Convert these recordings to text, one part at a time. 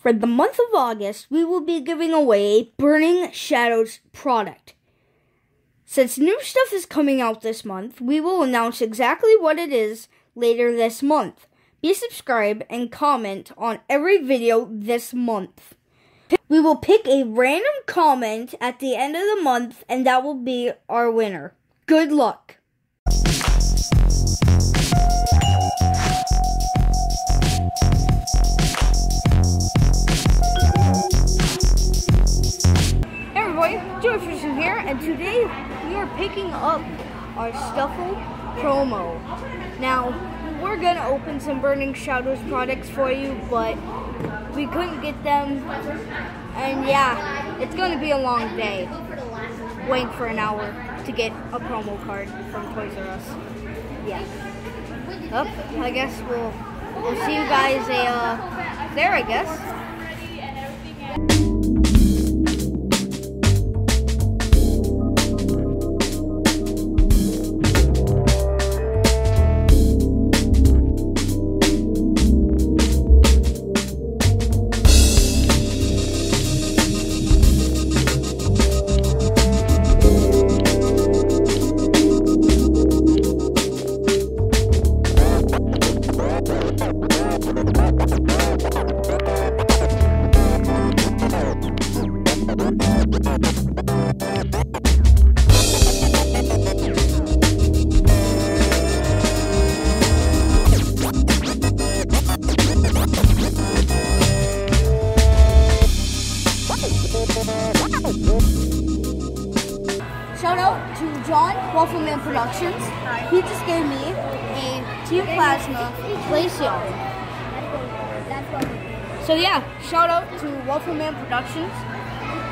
For the month of August, we will be giving away a Burning Shadows product. Since new stuff is coming out this month, we will announce exactly what it is later this month. Be subscribed and comment on every video this month. We will pick a random comment at the end of the month, and that will be our winner. Good luck! Here, and today we are picking up our Stuffle promo. Now we're gonna open some Burning Shadows products for you, but we couldn't get them, and yeah, it's gonna be a long day waiting for an hour to get a promo card from Toys R Us. Yeah. Oh, I guess we'll see you guys there, I guess. Shout out to John Waffleman Productions. He just gave me a Team Plasma Placeholder. So yeah, shout out to Waffleman Productions.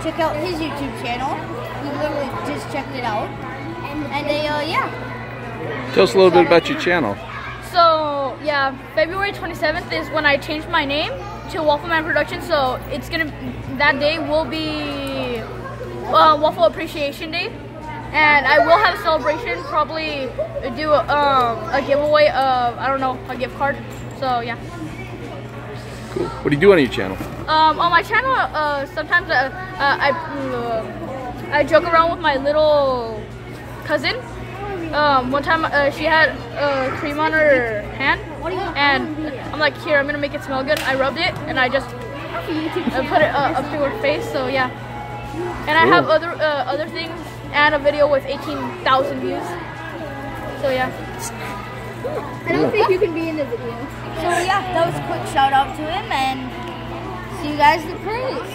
Check out his YouTube channel. We literally just checked it out. And yeah. Tell us a little bit about your channel. So yeah, February 27th is when I changed my name to Waffleman Productions. So it's gonna, that day will be Waffle Appreciation Day. And I will have a celebration, probably do a giveaway of, I don't know, a gift card. So yeah. Cool. What do you do on your channel? On my channel, sometimes I joke around with my little cousin. One time she had cream on her hand, and I'm like, here, I'm gonna make it smell good. I rubbed it, and I just put it up to her face. So yeah. And I have other things. And a video with 18,000 views. So yeah. I don't think you can be in the video. So yeah, that was a quick shout out to him, and see you guys in the cruise.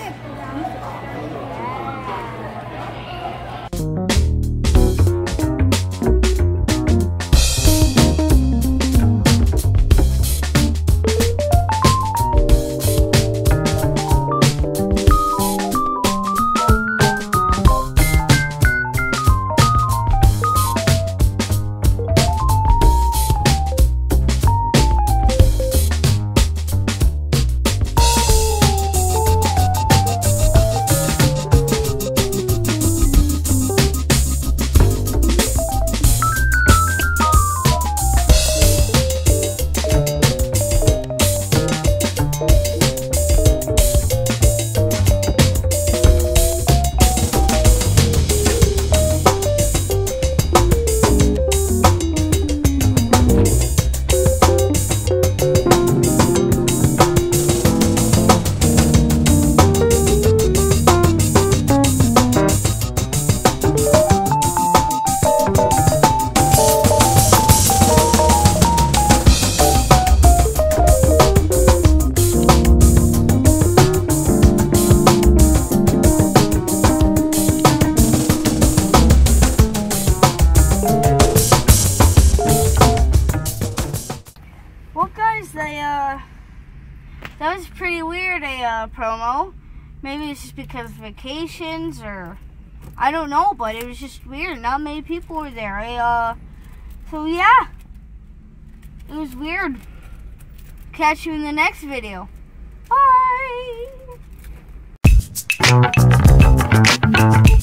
That was pretty weird, promo. Maybe it's just because of vacations, or I don't know, but it was just weird. Not many people were there. So yeah, it was weird. Catch you in the next video. Bye!